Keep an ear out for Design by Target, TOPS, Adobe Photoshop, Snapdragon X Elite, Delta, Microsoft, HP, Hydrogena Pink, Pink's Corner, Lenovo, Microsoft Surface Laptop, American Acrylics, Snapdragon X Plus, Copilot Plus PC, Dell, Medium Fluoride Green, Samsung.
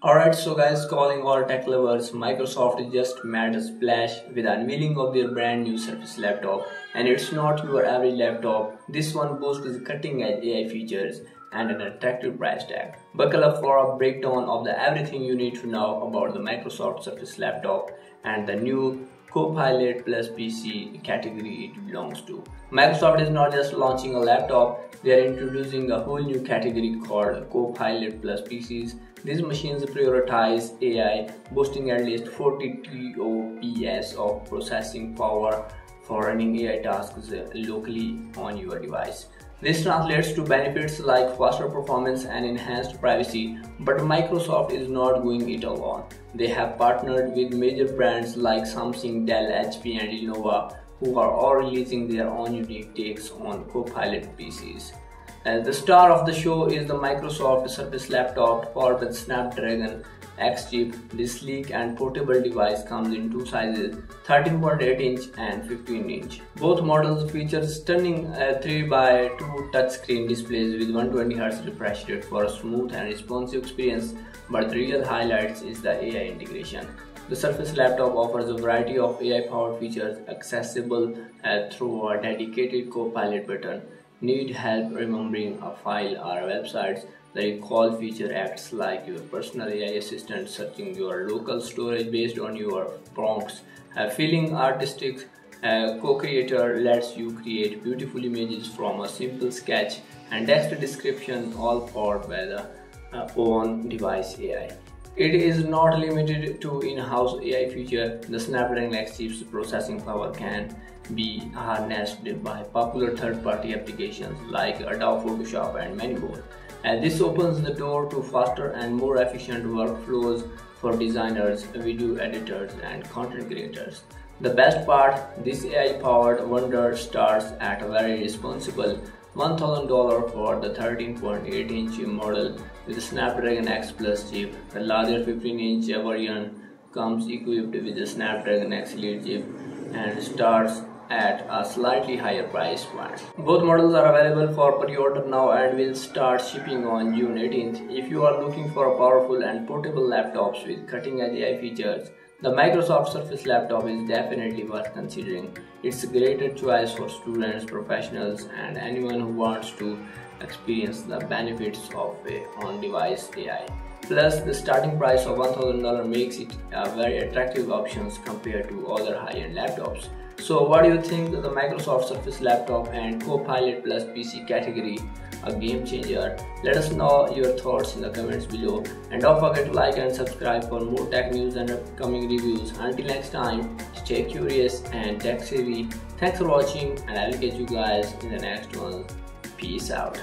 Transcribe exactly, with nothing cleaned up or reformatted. Alright, so guys, calling all tech lovers, Microsoft just made a splash with the unveiling of their brand new Surface laptop. And it's not your average laptop. This one boasts cutting edge A I features and an attractive price tag. Buckle up for a breakdown of the everything you need to know about the Microsoft Surface laptop and the new Copilot Plus P C category it belongs to. Microsoft is not just launching a laptop, they are introducing a whole new category called Copilot Plus P Cs. These machines prioritize A I, boasting at least forty T O P S of processing power for running A I tasks locally on your device. This translates to benefits like faster performance and enhanced privacy, but Microsoft is not going it alone. They have partnered with major brands like Samsung, Dell, H P and Lenovo, who are all releasing their own unique takes on Copilot P Cs. And the star of the show is the Microsoft Surface Laptop for the Snapdragon X chip. This sleek and portable device comes in two sizes, thirteen point eight inch and fifteen inch. Both models feature stunning three by two touchscreen displays with one hundred twenty hertz refresh rate for a smooth and responsive experience, but the real highlights is the A I integration. The Surface laptop offers a variety of A I-powered features accessible through a dedicated Copilot button. Need help remembering a file or websites? The recall feature acts like your personal A I assistant, searching your local storage based on your prompts. Uh, feeling artistic, uh, co-creator lets you create beautiful images from a simple sketch, and text description, all powered by the uh, own device A I. It is not limited to in-house A I feature. The Snapdragon X chip's processing power can be harnessed by popular third-party applications like Adobe Photoshop and many more. And this opens the door to faster and more efficient workflows for designers, video editors and content creators. The best part, this A I-powered wonder starts at a very responsible one thousand dollars for the thirteen point eight inch model with a Snapdragon X Plus chip. The larger fifteen inch variant comes equipped with the Snapdragon X Elite chip and starts at a slightly higher price point. Both models are available for pre-order now and will start shipping on June eighteenth. If you are looking for a powerful and portable laptops with cutting-edge A I features, the Microsoft Surface laptop is definitely worth considering. It's a greater choice for students, professionals, and anyone who wants to experience the benefits of on-device A I. Plus, the starting price of one thousand dollars makes it a very attractive option compared to other high-end laptops. So what do you think of the Microsoft Surface Laptop and Copilot Plus P C category? A game changer? Let us know your thoughts in the comments below. And don't forget to like and subscribe for more tech news and upcoming reviews. Until next time, stay curious and tech savvy. Thanks for watching and I will catch you guys in the next one. Peace out.